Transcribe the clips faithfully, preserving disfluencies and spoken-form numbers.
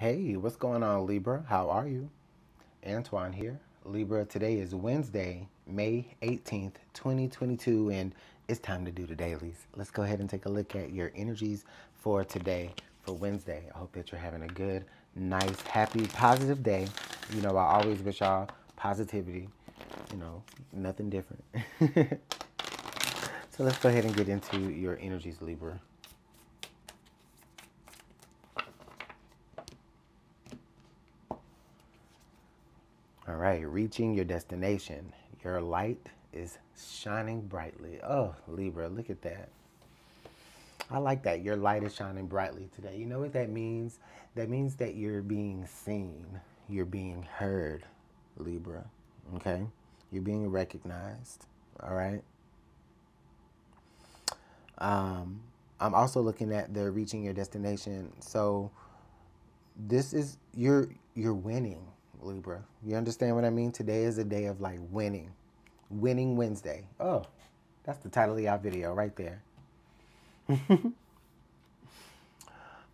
Hey, what's going on, Libra? How are you? Antoine here. Libra, today is Wednesday, May eighteenth, twenty twenty-two, and it's time to do the dailies. Let's go ahead and take a look at your energies for today, for Wednesday. I hope that you're having a good, nice, happy, positive day. You know, I always wish y'all positivity, you know, nothing different. So let's go ahead and get into your energies, Libra. All right, reaching your destination. Your light is shining brightly. Oh, Libra, look at that. I like that. Your light is shining brightly today. You know what that means? That means that you're being seen. You're being heard, Libra, okay? You're being recognized, all right? Um, I'm also looking at the reaching your destination. So this is, you're, you're winning, Libra. You understand what I mean? Today is a day of like winning. Winning Wednesday. Oh, that's the title of our video right there.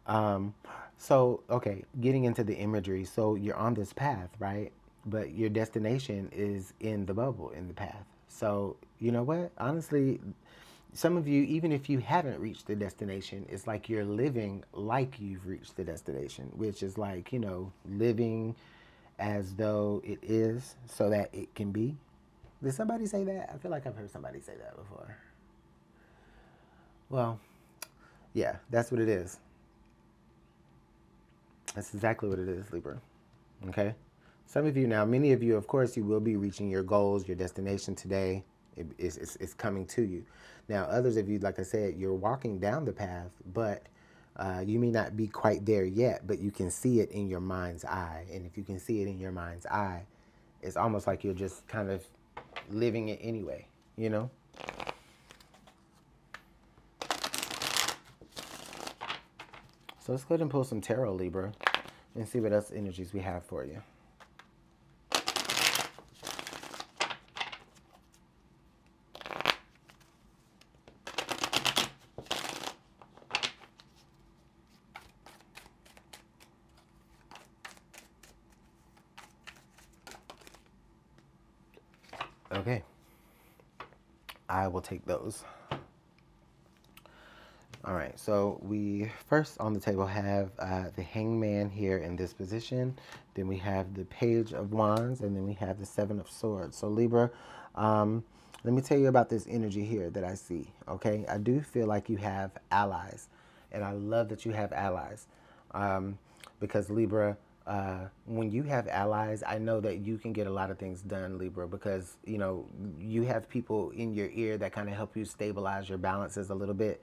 um, so, okay, getting into the imagery. So you're on this path, right? But your destination is in the bubble, in the path. So you know what? Honestly, some of you, even if you haven't reached the destination, it's like you're living like you've reached the destination, which is like, you know, living as though it is so that it can be. Did somebody say that? I feel like I've heard somebody say that before. Well, yeah, that's what it is. That's exactly what it is, Libra. Okay? Some of you now, many of you, of course, you will be reaching your goals, your destination today. It, it's, it's, it's coming to you. Now, others of you, like I said, you're walking down the path, but Uh, you may not be quite there yet, but you can see it in your mind's eye. And if you can see it in your mind's eye, it's almost like you're just kind of living it anyway, you know? So let's go ahead and pull some tarot, Libra, and see what else energies we have for you. Okay, I will take those. All right, so we first on the table have uh, the Hangman here in this position. Then we have the Page of Wands, and then we have the Seven of Swords. So Libra, um, let me tell you about this energy here that I see, okay? I do feel like you have allies, and I love that you have allies um, because Libra, Uh, when you have allies, I know that you can get a lot of things done, Libra, because, you know, you have people in your ear that kind of help you stabilize your balances a little bit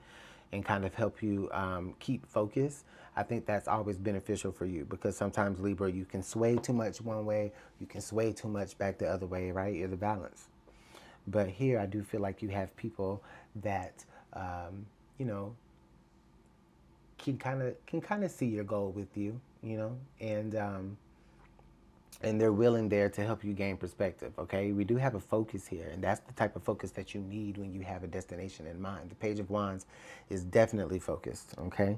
and kind of help you um, keep focus. I think that's always beneficial for you because sometimes, Libra, you can sway too much one way, you can sway too much back the other way, right? You're the balance. But here, I do feel like you have people that, um, you know, can kind of can kind of see your goal with you, you know, and um, and they're willing there to help you gain perspective, okay? We do have a focus here, and that's the type of focus that you need when you have a destination in mind. The Page of Wands is definitely focused, okay?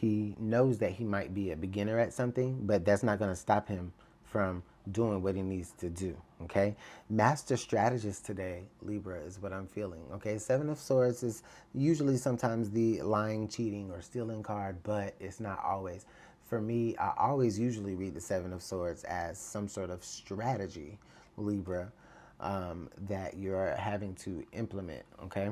He knows that he might be a beginner at something, but that's not going to stop him from doing what he needs to do, okay? Master strategist today, Libra, is what I'm feeling, okay? Seven of Swords is usually sometimes the lying, cheating, or stealing card, but it's not always. For me, I always usually read the Seven of Swords as some sort of strategy, Libra, um, that you're having to implement, okay?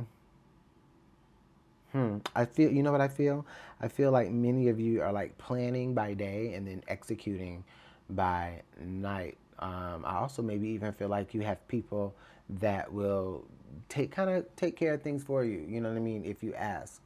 Hmm. I feel, you know what I feel? I feel like many of you are like planning by day and then executing by night. Um, I also maybe even feel like you have people that will take kind of take care of things for you. You know what I mean? If you ask.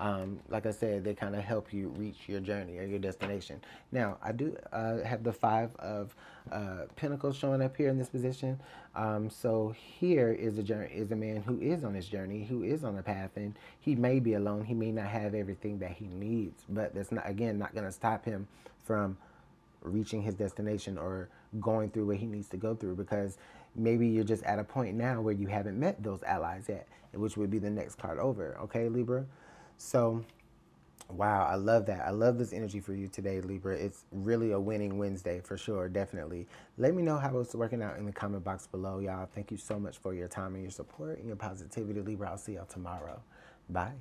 Um, like I said, they kind of help you reach your journey or your destination. Now, I do uh, have the Five of uh, Pentacles showing up here in this position. Um, so here is a journey, is a man who is on his journey, who is on a path, and he may be alone. He may not have everything that he needs, but that's not, again, not going to stop him from reaching his destination or going through what he needs to go through, because maybe you're just at a point now where you haven't met those allies yet, which would be the next card over, okay, Libra? So Wow, I love that. I love this energy for you today, Libra. It's really a winning Wednesday for sure, definitely. Let me know how it's working out in the comment box below, y'all. Thank you so much for your time and your support and your positivity, Libra. I'll see y'all tomorrow. Bye.